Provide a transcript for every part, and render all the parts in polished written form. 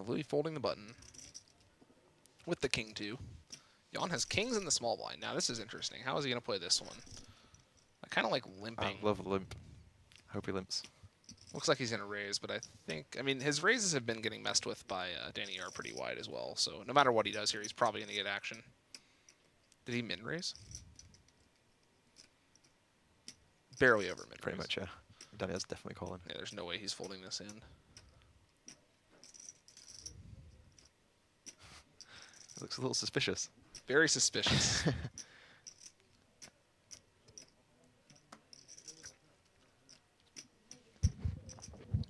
Louis folding the button with the king two. Jan has kings in the small blind. Now this is interesting. How is he going to play this one? I kind of like limping. I love a limp. I hope he limps. Looks like he's going to raise, but I think... I mean, his raises have been getting messed with by Danivar pretty wide as well, so no matter what he does here, he's probably going to get action. Did he min-raise? Barely over min-raise. Pretty much, yeah. Danivar's definitely calling. Yeah, there's no way he's folding this in. It looks a little suspicious. Very suspicious.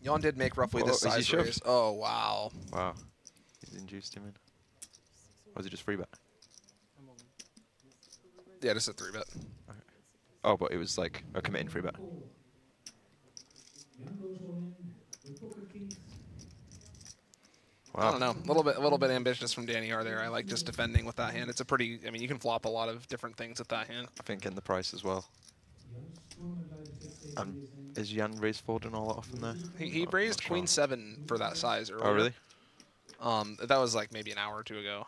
Jan did make roughly this size raise. Oh, wow. Wow. He's induced him in. Or is it just 3-bet? Yeah, just a 3-bet. Okay. Oh, but it was like a committing 3-bet. Wow. I don't know. A little bit ambitious from Danivar there. I like just defending with that hand. It's a pretty... I mean, you can flop a lot of different things with that hand. I think in the price as well. Is Jan raised folding all that often there? He raised queen seven for that size earlier. Oh, really? That was like maybe an hour or two ago.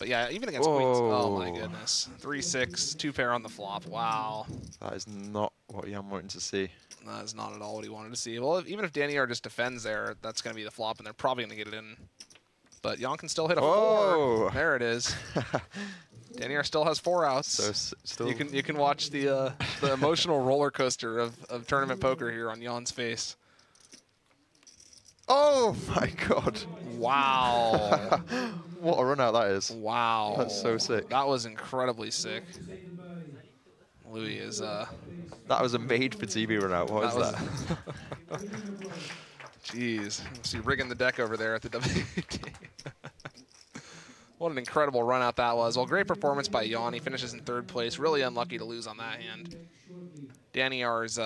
But yeah, even against queens. Oh, my goodness. 3-6, two pair on the flop. Wow. That is not what Jan wanted to see. That is not at all what he wanted to see. Well, even if Danivar just defends there, that's going to be the flop, and they're probably going to get it in. But Jan can still hit a four. There it is. Danivar still has four outs. So still you can watch the emotional roller coaster of tournament poker here on Jan's face. Oh my god! Wow! What a run out that is! Wow! That's so sick. That was incredibly sick. Louis is. That was a made for TV run out. What is that? Jeez, see rigging the deck over there at the WT. What an incredible run out that was. Well, great performance by Jan. He finishes in 3rd place. Really unlucky to lose on that hand. Danivar's